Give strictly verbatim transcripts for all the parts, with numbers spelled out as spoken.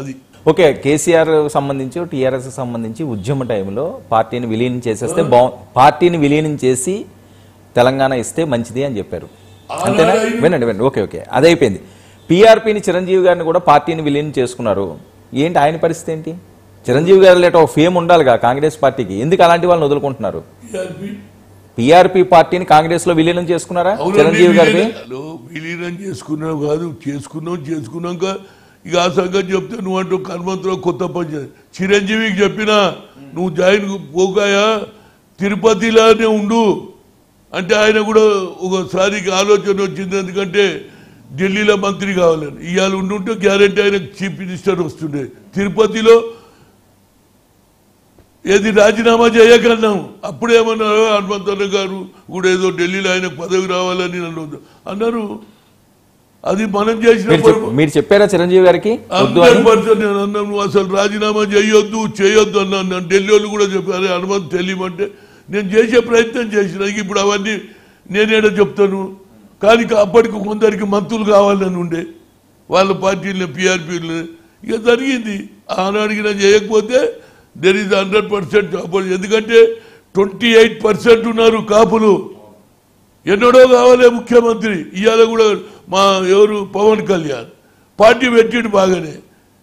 అది ఓకే. కేసీఆర్ సంబంధించి టీఆర్ఎస్ సంబంధించి ఉద్యమ టైంలో పార్టీని విలీనం చేసేస్తే పార్టీని విలీనం చేసి తెలంగాణ ఇస్తే మంచిది అని చెప్పారు అంతేనా? వినండి వినండి. ఓకే ఓకే అదైపోయింది. పీఆర్పీని చిరంజీవి గారిని కూడా పార్టీని విలీనం చేసుకున్నారు. ఏంటి ఆయన పరిస్థితి ఏంటి? చిరంజీవి గారు లేట ఒక ఫేమ్ ఉండాలిగా కాంగ్రెస్ పార్టీకి, ఎందుకు అలాంటి వాళ్ళని వదులుకుంటున్నారు? పీఆర్పీ పార్టీని కాంగ్రెస్ లో విలీనం చేసుకున్నారా చిరంజీవి గారిని? విలీనం చేసుకున్నాం కాదు, చేసుకున్నాం. చేసుకున్నాక ఇక ఆ సంగతి చెప్తే నువ్వు అంటూ కనుమంతలో కొత్త పని చిరంజీవికి చెప్పినా నువ్వు జాయిన్ పోకాయా తిరుపతిలానే ఉండు అంటే ఆయన కూడా ఒకసారి ఆలోచన వచ్చింది. ఎందుకంటే ఢిల్లీలో మంత్రి కావాలని ఇవాళ ఉండుంటే గ్యారెంటీ ఆయన చీఫ్ మినిస్టర్ వస్తుండే. తిరుపతిలో ఏది రాజీనామా చేయగలిగాము. అప్పుడేమన్నారు హనుమంతరావు గారు కూడా ఏదో ఢిల్లీలో ఆయన పదవి రావాలని నన్ను అన్నారు. అది మనం చేసిన చెప్పారా చిరంజీవి గారికి? నేను అన్నాను అసలు రాజీనామా చేయొద్దు చేయొద్దు అన్నాను. నన్ను ఢిల్లీ వాళ్ళు కూడా చెప్పారు హనుమంత్ తెలియమంటే నేను చేసే ప్రయత్నం చేసిన. ఇప్పుడు అవన్నీ నేనేడా చెప్తాను. కానీ అప్పటికి కొందరికి మంత్రులు కావాలని ఉండే వాళ్ళ పార్టీలని పీఆర్పీలు ఇక జరిగింది. ఆనాడికి నేను చేయకపోతే దెర్ ఈజ్ హండ్రెడ్ పర్సెంట్ కాపులు. ఎందుకంటే ట్వంటీ ఎయిట్ పర్సెంట్ ఉన్నారు కాపులు. ఎన్నడో కావాలి ముఖ్యమంత్రి. ఇవాళ కూడా మా ఎవరు పవన్ కళ్యాణ్ పార్టీ పెట్టిడు బాగానే.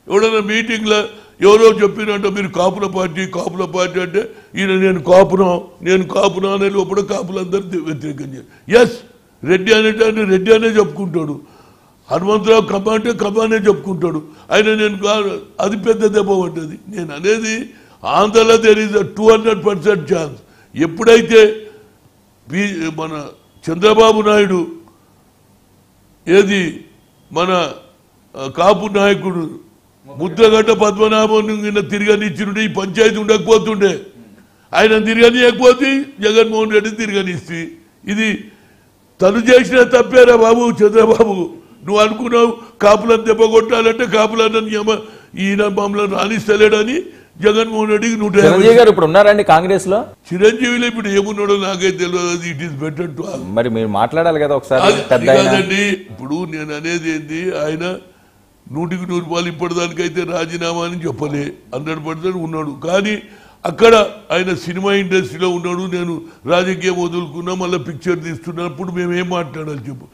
ఎవడన్నా మీటింగ్లో ఎవరో చెప్పినంటే మీరు కాపుల పార్టీ కాపుల పార్టీ అంటే ఈయన నేను కాపునా నేను కాపునా అనే లోపల కాపులందరూ వ్యతిరేకం చేయాలి. ఎస్ రెడ్డి అనేట ఆయన రెడ్డి అనే చెప్పుకుంటాడు, హనుమంతరావు కమ్మ అంటే కమ్మ అనే చెప్పుకుంటాడు ఆయన. నేను అది పెద్ద దెబ్బ పడ్డది. నేను అనేది ఆంధ్రలో there is two hundred percent chance. ఎప్పుడైతే బీ మన చంద్రబాబు నాయుడు ఏది మన కాపు నాయకుడు ముద్రగడ్డ పద్మనాభం తిరగనిచ్చినుండే ఈ పంచాయతీ ఉండకపోతుండే. ఆయన తిరగనియకపోతే జగన్మోహన్ రెడ్డి తిరగనిస్తే ఇది తను చేసిన తప్పేరా బాబు. చంద్రబాబు నువ్వు అనుకున్నావు కాపులను దెబ్బ కొట్టాలంటే కాపులను ఈయన మమ్మల్ని రాణిస్తలేడని జగన్మోహన్ రెడ్డికి నూట చిరంజీవి గారు ఇప్పుడు ఉన్నారండి కాంగ్రెస్ లో. చిరంజీవిలో ఇప్పుడు ఏమున్నాడో నాకైతే తెలియదు. ఇట్ ఈస్ బెటర్ టు మరి మీరు మాట్లాడాలి కదా ఒకసారి. ఇప్పుడు నేను అనేది ఏంది ఆయన నూటికి నూరు రూపాయలు ఇప్పటిదానికైతే రాజీనామా అని చెప్పలే, హండ్రెడ్ పర్సెంట్ ఉన్నాడు. కానీ అక్కడ ఆయన సినిమా ఇండస్ట్రీలో ఉన్నాడు. నేను రాజకీయం వదులుకున్నా మళ్ళీ పిక్చర్ తీస్తున్నప్పుడు మేము ఏం మాట్లాడాలి చెప్పు.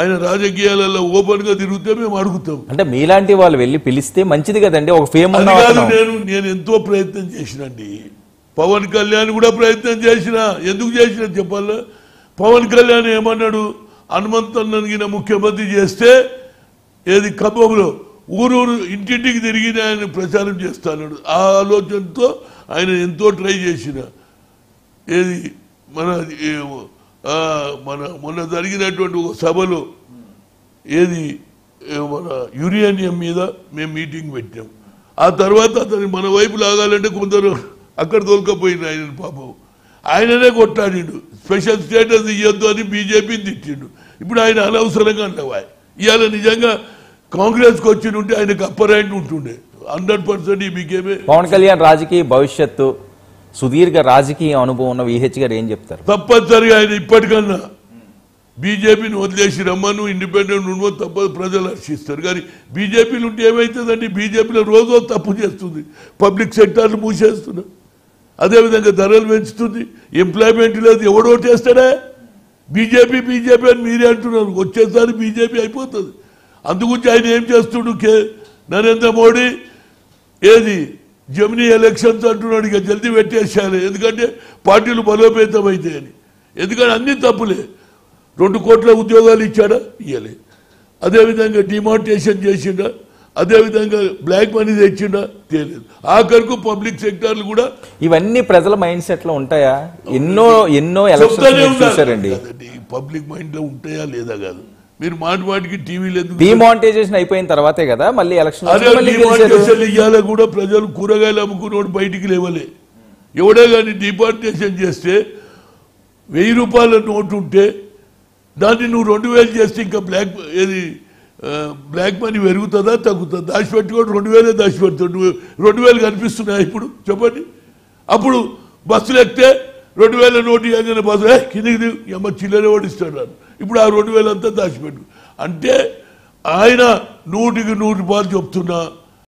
ఆయన రాజకీయాలలో ఓపెన్గా తిరిగితే మేము అడుగుతాం. అంటే మీలాంటి వాళ్ళు వెళ్ళి పిలిస్తే మంచిది కదండి. ఒక ఫేమ్ కాదు. నేను నేను ఎంతో ప్రయత్నం చేసినండి. పవన్ కళ్యాణ్ కూడా ప్రయత్నం చేసిన. ఎందుకు చేసిన చెప్పాలి? పవన్ కళ్యాణ్ ఏమన్నాడు హనుమంతన్న ముఖ్యమంత్రి చేస్తే ఏది ఖమ్మంలో ఊరూరు ఇంటింటికి తిరిగి ఆయన ప్రచారం చేస్తాడు. ఆ ఆలోచనతో ఆయన ఎంతో ట్రై చేసిన. ఏది మన మన మొన్న జరిగినటువంటి ఒక సభలో ఏది మన యురేనియం మీద మేము మీటింగ్ పెట్టాం. ఆ తర్వాత అతను మన వైపు లాగాలంటే కొందరు అక్కడ తోలుకపోయింది ఆయన. పాపం ఆయననే కొట్టాడు. స్పెషల్ స్టేటస్ ఇవ్వద్దు అని బీజేపీని తిట్టిండు. ఇప్పుడు ఆయన అనవసరంగా అంటావా? ఇవాళ నిజంగా కాంగ్రెస్కి వచ్చి ఉంటే ఆయనకు అప్పర్ హ్యాండ్ ఉంటుండే హండ్రెడ్ పర్సెంట్. మీకేమే పవన్ కళ్యాణ్ రాజకీయ భవిష్యత్తు సుదీర్ఘ రాజకీయ అనుభవం ఉన్న విహెచ్ గారు ఏం చెప్తారు? తప్పనిసరిగా ఆయన ఇప్పటికన్నా బీజేపీని వదిలేసి రమ్మను, ఇండిపెండెంట్ ఉండవు తప్ప ప్రజలు హర్షిస్తారు. కానీ బీజేపీలు ఉంటే ఏమవుతుందండి? బీజేపీలో రోజో తప్పు చేస్తుంది. పబ్లిక్ సెక్టార్లు మూసేస్తున్నారు, అదేవిధంగా ధరలు పెంచుతుంది, ఎంప్లాయ్మెంట్ లేదు. ఎవడో చేస్తాడా? బీజేపీ బీజేపీ అని మీరే అంటున్నారు. వచ్చేసారి బీజేపీ అయిపోతుంది. అందుగురించి ఆయన ఏం చేస్తుడు? కే నరేంద్ర మోడీ ఏది జమినీ ఎలక్షన్స్ అంటున్నాడు. ఇక జల్దీ పెట్టేసేయాలి ఎందుకంటే పార్టీలు బలోపేతం అవుతాయి అని. ఎందుకంటే అన్ని తప్పులే. రెండు కోట్ల ఉద్యోగాలు ఇచ్చాడా? ఇవ్వలే. అదేవిధంగా డిమార్టేషన్ చేసిండా? అదేవిధంగా బ్లాక్ మనీ తెచ్చిండా? తెలియదు. ఆఖరుకు పబ్లిక్ సెక్టార్లు కూడా ఇవన్నీ ప్రజల మైండ్ సెట్ లో ఉంటాయా? ఎన్నో ఎన్నో పబ్లిక్ మైండ్ లో ఉంటాయా లేదా కాదు. మీరు మాటి మాటికి టీవీలు డిమానిటైజేషన్ అయిపోయిన తర్వాతే కదా మళ్ళీ ఎలక్షన్. ఇవాళ కూడా ప్రజలు కూరగాయలు అమ్ముకున్నోడు బయటికి లేవలే. ఎవడే కానీ డిమానిటైజేషన్ చేస్తే వెయ్యి రూపాయల నోటు ఉంటే దాన్ని నువ్వు రెండు వేలు చేస్తే ఇంకా బ్లాక్ ఏది బ్లాక్ మనీ పెరుగుతుందా తగ్గుతుంది? దాచిపెట్టుకోడు రెండు వేలే దాచిపెడతాడు. నువ్వు రెండు వేలు కనిపిస్తున్నాయి ఇప్పుడు చెప్పండి. అప్పుడు బస్సులు ఎక్కితే రెండు వేల నోటు ఏదైనా బస్సు కిందికి ఏమో చిల్లర ఓడిస్తాడు అని. ఇప్పుడు ఆ రెండు వేలంతా దాచిపెట్టు అంటే ఆయన నూటికి నూరు రూపాయలు చెప్తున్నా